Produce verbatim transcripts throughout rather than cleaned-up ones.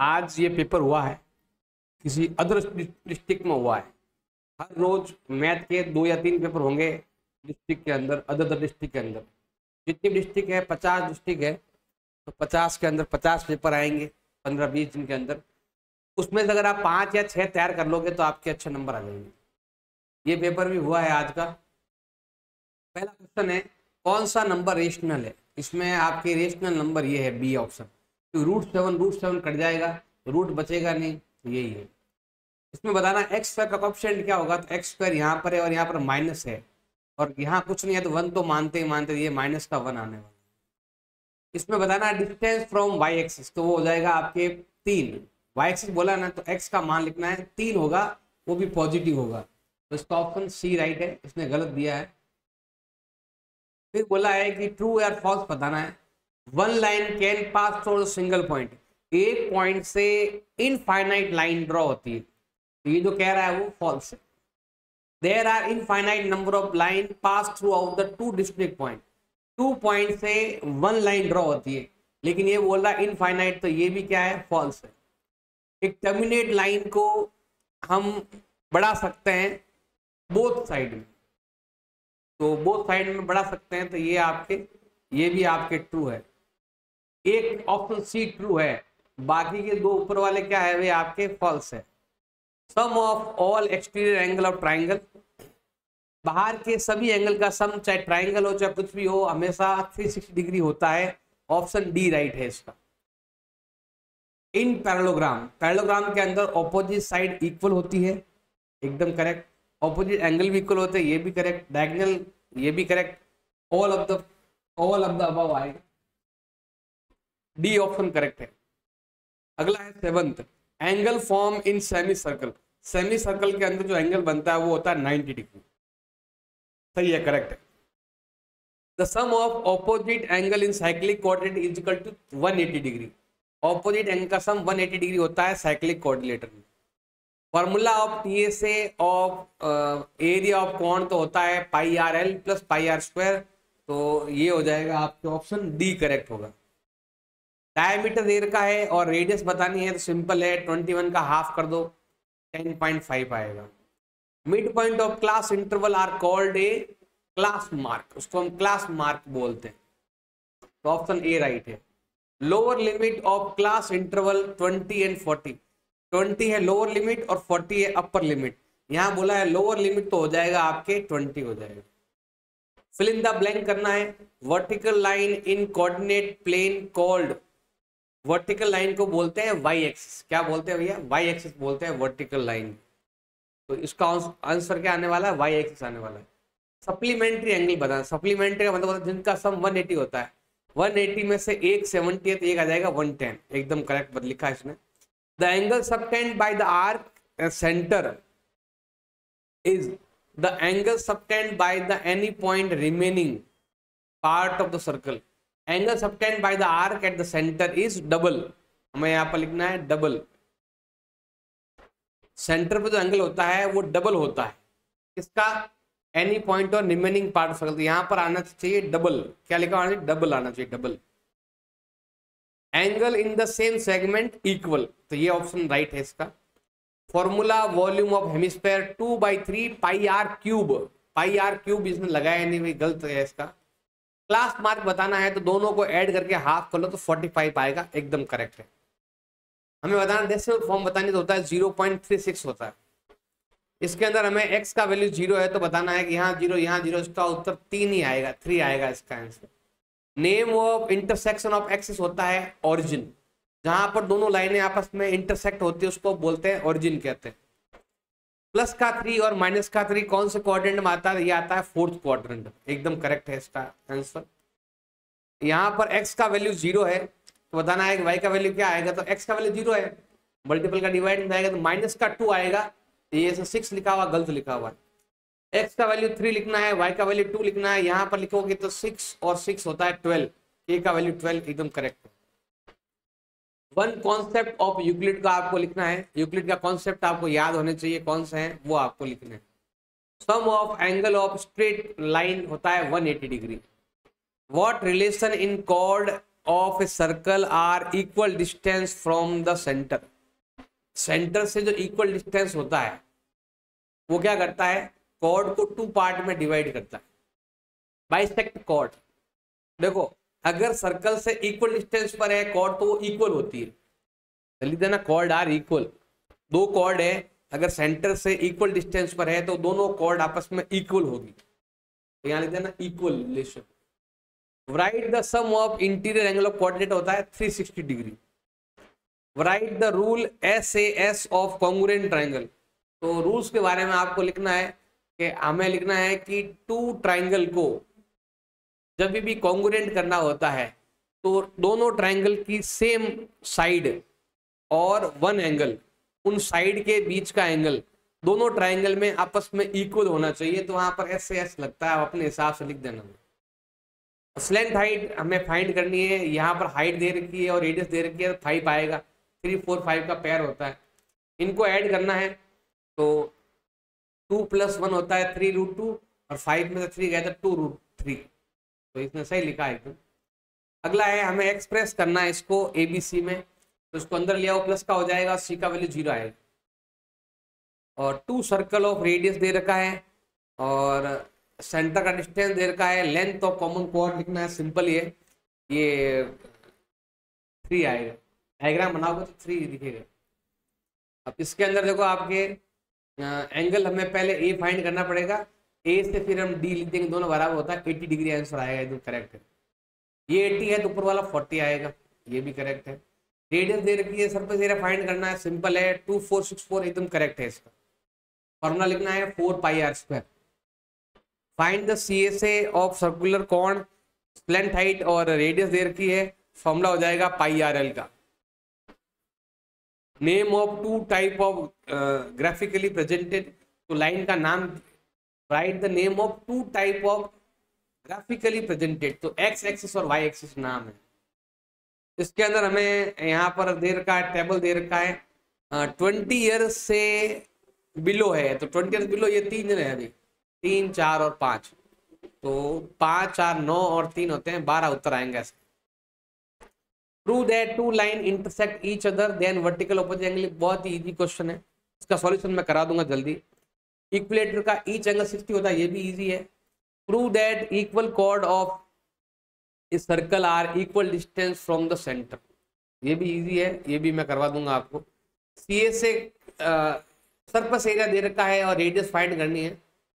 आज ये पेपर हुआ है किसी अदर डिस्ट्रिक्ट में हुआ है। हर रोज मैथ के दो या तीन पेपर होंगे डिस्ट्रिक्ट के अंदर, अदर डिस्ट्रिक्ट के अंदर। जितनी डिस्ट्रिक्ट है पचास डिस्ट्रिक्ट है, तो पचास के अंदर पचास पेपर आएंगे पंद्रह बीस दिन के अंदर। उसमें से अगर आप पाँच या छः तैयार कर लोगे तो आपके अच्छे नंबर आ जाएंगे। ये पेपर भी हुआ है आज का। पहला क्वेश्चन है कौन सा नंबर रेशनल है। इसमें आपके रेशनल नंबर ये है बी ऑप्शन, तो root seven root seven cut जाएगा, रूट बचेगा नहीं, यही है। इसमें बताना एक्स स्क्वायर का कोएफिशिएंट क्या होगा, तो एक्स स्क्वायर यहाँ पर है और यहाँ पर माइनस है और यहाँ कुछ नहीं है, तो वन तो मानते ही मानते ये माइनस का वन आने वाला। इसमें बताना डिस्टेंस फ्रॉम वाई एक्सिस, तो वो हो जाएगा आपके तीन। वाई एक्सिस बोला ना, तो एक्स का मान लिखना है, तीन होगा वो भी पॉजिटिव होगा, तो इसका ऑप्शन सी राइट है, इसने गलत दिया है। फिर बोला है कि ट्रू या फॉल्स बताना है। One line can pass through single point, एक पॉइंट से इनफाइनाइट लाइन ड्रॉ होती है, तो ये जो कह रहा है वो फॉल्स है। There are infinite number of line pass through out the two distinct point, two point से वन लाइन ड्रॉ होती है, लेकिन ये बोल रहा है इनफाइनाइट, तो ये भी क्या है फॉल्स है। एक टर्मिनेट लाइन को हम बढ़ा सकते हैं बोथ साइड में, तो बोथ साइड में बढ़ा सकते हैं, तो ये आपके ये भी आपके ट्रू है। एक ऑप्शन सी ट्रू है, बाकी के दो ऊपर वाले क्या है वे आपके फॉल्स है। Sum of all exterior angle of triangle, बाहर के सभी एंगल का सम चाहे ट्राइंगल हो चाहे कुछ भी हो हमेशा तीन सौ साठ डिग्री होता है, ऑप्शन डी राइट है इसका। इन पैरेललोग्राम, पैरेललोग्राम के अंदर ऑपोजिट साइड इक्वल होती है, एकदम करेक्ट। ऑपोजिट एंगल भी इक्वल होते हैं, ये भी करेक्ट। डायगोनल ये भी correct. All of the all of the above आएगा, डी ऑप्शन करेक्ट है। अगला है seventh, angle form in semi circle. Semi circle के अंदर जो एंगल बनता है वो होता है नाइन्टी डिग्री, सही है करेक्ट है। The sum of opposite angle in cyclic coordinate is equal to एक सौ अस्सी डिग्री, ऑपोजिट एंगल का सम एक सौ अस्सी डिग्री होता है साइक्लिक कोऑर्डिनेटर में। Formula of T S A of area of cone तो होता है pi are L plus pi are square, तो ये हो जाएगा आपके ऑप्शन डी करेक्ट होगा। डायमीटर देर का है और रेडियस बतानी है, तो सिंपल है, ट्वेंटी वन का हाफ कर दो टेन पॉइंट फाइव आएगा। Mid point of class interval are called a class mark, उसको हम क्लास मार्क बोलते हैं, तो ऑप्शन ए राइट है। Lower limit of class interval twenty and forty, twenty है लोअर लिमिट और फोर्टी है अपर लिमिट, यहाँ बोला है लोअर लिमिट तो हो जाएगा आपके ट्वेंटी हो जाएगा। फिल इन द ब्लैंक करना है। Vertical line in coordinate plane called, vertical line को बोलते हैं वाई एक्सिस, क्या बोलते हैं भैया वाई एक्सिस बोलते हैं वर्टिकल लाइन, तो इसका आंसर क्या आने वाला है वाई एक्सिस आने वाला है। सप्लीमेंट्री एंगल बताना, सप्लीमेंट्री का मतलब जिनका सम वन एटी होता है, वन एटी में से एक सेवनटी है तो एक आ जाएगा वन टेन, एकदम करेक्ट लिखा है इसमें। The angle subtended by the arc center is the angle subtended by the any point remaining part of the circle. Angle subtended by the arc at the center is double. हमें यहाँ पर लिखना है double. Centre पे जो angle होता है वो डबल होता है, इसका any point और remaining part circle, यहाँ पर आना चाहिए डबल, क्या लिखा होना चाहिए डबल आना चाहिए double. Angle in the same segment equal, तो ये ऑप्शन राइट है इसका। Formula volume of hemisphere two by three pi are cube, pi are cube इसमें लगाया नहीं भाई, गलत है इसका। क्लास मार्क बताना है, तो दोनों को ऐड करके हाफ कर लो तो पैंतालीस आएगा, एकदम करेक्ट है। हमें बताना डेसिमल फॉर्म बतानी तो होता है जीरो पॉइंट थ्री सिक्स होता है, इसके अंदर हमें एक्स का वैल्यू जीरो है तो बताना है कि यहाँ जीरो यहाँ जीरो, इसका उत्तर तीन ही आएगा, थ्री आएगा इसका answer. Name of intersection of axis होता है ओरिजिन, जहां पर दोनों लाइनें आपस में इंटरसेक्ट होती है उसको बोलते हैं ओरिजिन कहते हैं। प्लस का थ्री और माइनस का थ्री कौन से क्वाड्रेंट में आता है, ये आता है फोर्थ क्वाड्रेंट, एकदम करेक्ट है इसका आंसर। यहाँ पर एक्स का वैल्यू जीरो है तो बताना है वाई का वैल्यू क्या आएगा, तो एक्स का वैल्यू जीरो है मल्टीपल का डिवाइड में आएगा तो माइनस का टू आएगा, ये सिक्स लिखा हुआ गलत लिखा हुआ है। एक्स का वैल्यू थ्री लिखना है वाई का वैल्यू टू लिखना है, यहाँ पर लिखोगे तो सिक्स और सिक्स होता है ट्वेल्व, ए का वैल्यू ट्वेल्व एकदम correct. One concept of Euclid का आपको लिखना है, यूक्लिड का कॉन्सेप्ट आपको याद होने चाहिए कौन से हैं वो आपको लिखना है। Sum of angle of straight line होता है one eighty degree. What relation in called of a circle are equal distance from the centre. Centre से जो इक्वल डिस्टेंस होता है वो क्या करता है, कॉर्ड को टू पार्ट में डिवाइड करता है, बाइसेक्ट कॉर्ड। देखो अगर सर्कल से इक्वल डिस्टेंस पर है कॉर्ड तो वो इक्वल होती है, चलिए देना कॉर्ड आर इक्वल। दो कॉर्ड है अगर सेंटर से इक्वल डिस्टेंस पर है तो दोनों कॉर्ड आपस में इक्वल होगी, तो यहाँ लिख देना equal relation. Write the sum of interior angle of coordinate होता है तीन सौ साठ degree. Write the rule S A S of congruent triangle, तो रूल्स के बारे में आपको लिखना है कि हमें लिखना है कि टू ट्राइंगल को जब भी कॉन्ग्रुएंट करना होता है तो दोनों ट्राइंगल की सेम साइड और वन एंगल, उन साइड के बीच का एंगल दोनों ट्राइंगल में आपस में इक्वल होना चाहिए, तो वहां पर एस ए एस लगता है, आप अपने हिसाब से लिख देना। स्लेंथ हाइट हमें फाइंड करनी है, यहाँ पर हाइट दे रखी है और रेडियस दे रखी है, फाइव आएगा, थ्री फोर फाइव का पेयर होता है, इनको ऐड करना है। तो टू प्लस वन होता है थ्री रूट टू, और फाइव में से थ्री गया था टू रूट थ्री, तो इसने सही लिखा है एकदम। अगला है हमें एक्सप्रेस करना है इसको ए बी सी में, तो इसको अंदर ले आओ, प्लस का हो जाएगा, सी का वैल्यू जीरो आएगा। और टू सर्कल ऑफ रेडियस दे रखा है और सेंटर का डिस्टेंस दे रखा है, लेंथ ऑफ कॉमन कोऑर्ड लिखना है, सिंपल ये ये थ्री आएगा, डायग्राम बनाओगे तो थ्री दिखेगा। अब इसके अंदर देखो आपके एंगल हमें पहले ए फाइंड करना पड़ेगा, ए से फिर हम डी लिख देंगे, दोनों बराबर होता है अस्सी डिग्री आंसर आएगा, एकदम करेक्ट है। ये अस्सी है तो ऊपर वाला चालीस आएगा, ये भी करेक्ट है। रेडियस दे रखी है, सरफेस एरिया फाइंड करना है, सिंपल है, टू फोर सिक्स फोर एकदम करेक्ट है। इसका फॉर्मूला लिखना है four pi are square. Find the C S A of circular cone, slant height और रेडियस दे रखी है, फॉर्मूला हो जाएगा पाई आर एल का। Name of two type of graphically presented, तो लाइन का नाम, write the name of two type of graphically presented, तो एक्स एक्सिस और वाई एक्सिस नाम है। इसके अंदर हमें यहाँ पर दे रखा है, टेबल दे रखा है, ट्वेंटी ईयर्स से बिलो है, तो ट्वेंटी ईयर्स बिलो ये तीन जन है अभी, तीन चार और पाँच, तो पाँच चार नौ और तीन होते हैं बारह उत्तर आएंगे। Prove that two line intersect each other then vertical opposite angle, बहुत ही इजी क्वेश्चन है, इसका सॉल्यूशन मैं करा दूंगा जल्दी। इक्विलेटर का ईच एंगल साठ होता है, ये भी इजी है। Prove that equal chord of a circle are equal distance from the centre, ये भी इजी है, ये भी मैं करवा दूंगा आपको। C S A surface area दे रखा है और रेडियस फाइंड करनी है,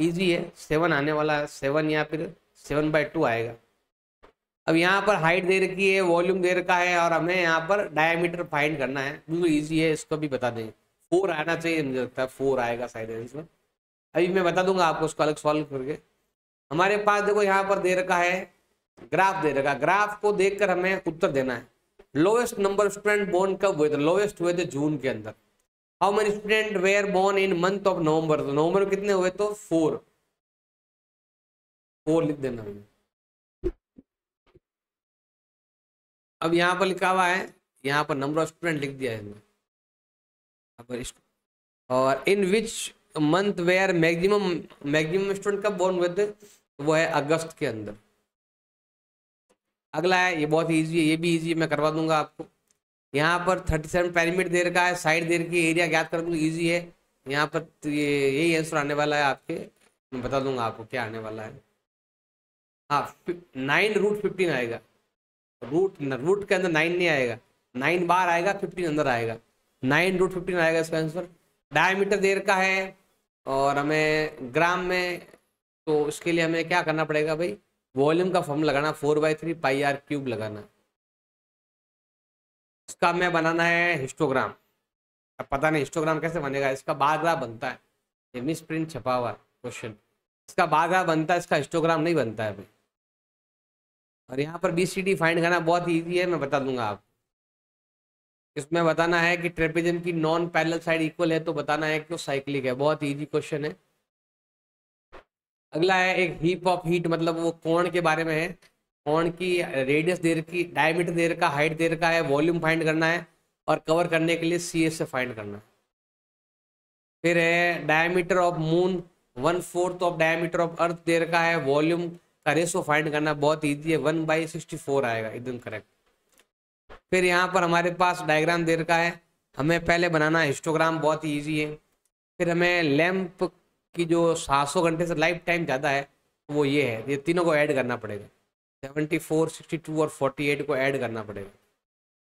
इजी है, सेवन आने वाला है, सेवन या फिर सेवन बाई टू आएगा। अब यहाँ पर हाइट दे रखी है, वॉल्यूम दे रखा है, और हमें यहाँ पर डायमीटर फाइंड करना है, बिल्कुल इजी है, इसको भी बता देंगे। फोर आना चाहिए, मुझे लगता है फोर आएगा शायद इसमें, अभी मैं बता दूंगा आपको उसको अलग सॉल्व करके। हमारे पास देखो यहाँ पर दे रखा है ग्राफ दे रखा, ग्राफ को देख कर हमें उत्तर देना है। लोएस्ट नंबर स्टूडेंट बोर्न कब हुए थे, लोएस्ट हुए थे जून के अंदर। How many student were born in month of November? तो नवंबर कितने हुए, तो फोर फोर लिख देना। अब यहाँ पर लिखा हुआ है, यहाँ पर नंबर ऑफ स्टूडेंट लिख दिया है। और in which month where maximum maximum student कब बोर्न हुए थे, वो है अगस्त के अंदर। अगला है, ये बहुत ईजी है, ये भी ईजी मैं करवा दूंगा आपको। यहाँ पर सैंतीस पैरामीटर दे रखा है, साइड दे रखी है, एरिया ज्ञात कर दूंगा, ईजी है। यहाँ पर ये यही आंसर आने वाला है आपके, मैं बता दूंगा आपको क्या आने वाला है। हाँ, नाइन रूट फिफ्टीन आएगा, रूट रूट के अंदर नाइन नहीं आएगा, नाइन बार आएगा, फिफ्टीन अंदर आएगा, नाइन रूट फिफ्टीन आएगा इसका आंसर। डायमीटर दे रखा है और हमें ग्राम में, तो इसके लिए हमें क्या करना पड़ेगा भाई, वॉल्यूम का फॉर्म लगाना, four by three pi are cube लगाना। इसका मैं बनाना है हिस्टोग्राम, अब पता नहीं हिस्टोग्राम कैसे बनेगा, इसका बार ग्राफ बनता है, ये मिस प्रिंट छपा हुआ क्वेश्चन, इसका बार ग्राफ बनता है, इसका हिस्टोग्राम नहीं बनता है भाई। और यहाँ पर बी सी डी फाइंड करना बहुत ईजी है, मैं बता दूंगा आप। इसमें बताना है कि ट्रेपेजियम की नॉन पैरेलल साइड इक्वल है, तो बताना है कि वो साइक्लिक है, बहुत ईजी क्वेश्चन है। अगला है एक हीप ऑफ हीट, मतलब वो कोण के बारे में है, कोण की रेडियस दे रखी, डायमीटर दे रखा, हाइट दे रखा है, वॉल्यूम फाइंड करना है, और कवर करने के लिए सी एस से फाइंड करना है। फिर है diameter of moon, one fourth of diameter of earth दे रखा है, वॉल्यूम का रेशो फाइंड करना, बहुत ईजी है, वन बाई सिक्सटी फोर आएगा एकदम करेक्ट। फिर यहाँ पर हमारे पास डायग्राम दे रखा है, हमें पहले बनाना हिस्टोग्राम, बहुत ही ईजी है। फिर हमें लैंप की जो सात सौ घंटे से लाइफ टाइम ज़्यादा है वो ये है, ये तीनों को ऐड करना पड़ेगा, चौहत्तर, बासठ और अड़तालीस को ऐड करना पड़ेगा।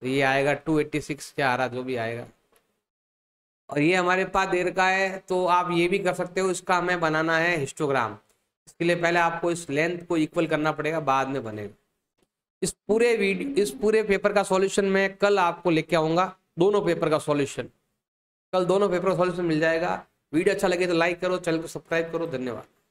तो ये आएगा दो सौ छियासी क्या आ रहा जो भी आएगा, और ये हमारे पास दे रखा है। तो आप ये भी कर सकते हो, इसका हमें बनाना है हिस्टोग्राम। इसके लिए पहले आपको इस लेंथ को इक्वल करना पड़ेगा, बाद में बनेगा। इस पूरे वीडियो इस पूरे पेपर का सॉल्यूशन मैं कल आपको लेके आऊँगा, दोनों पेपर का सॉल्यूशन, कल दोनों पेपर का सॉल्यूशन मिल जाएगा। वीडियो अच्छा लगे तो लाइक करो, चैनल को सब्सक्राइब करो। धन्यवाद।